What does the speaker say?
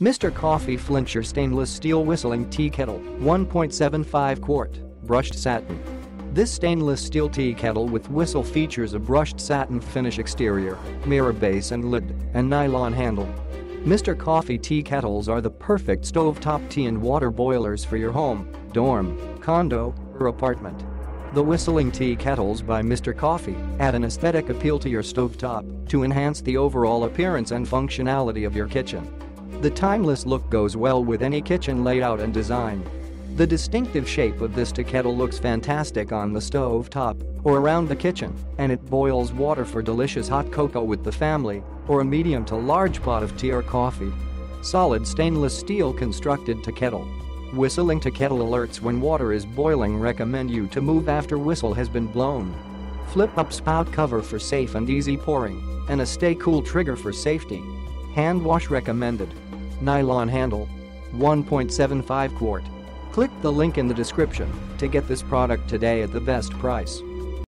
Mr. Coffee Flintshire Stainless Steel Whistling Tea Kettle, 1.75 quart, brushed satin. This stainless steel tea kettle with whistle features a brushed satin finish exterior, mirror base and lid, and nylon handle. Mr. Coffee tea kettles are the perfect stovetop tea and water boilers for your home, dorm, condo, or apartment. The whistling tea kettles by Mr. Coffee add an aesthetic appeal to your stovetop to enhance the overall appearance and functionality of your kitchen. The timeless look goes well with any kitchen layout and design. The distinctive shape of this tea kettle looks fantastic on the stove top or around the kitchen, and it boils water for delicious hot cocoa with the family or a medium to large pot of tea or coffee. Solid stainless steel constructed tea kettle. Whistling tea kettle alerts when water is boiling recommend you to move after whistle has been blown. Flip up spout cover for safe and easy pouring, and a stay cool trigger for safety. Hand wash recommended. Nylon handle. 1.75 quart. Click the link in the description to get this product today at the best price.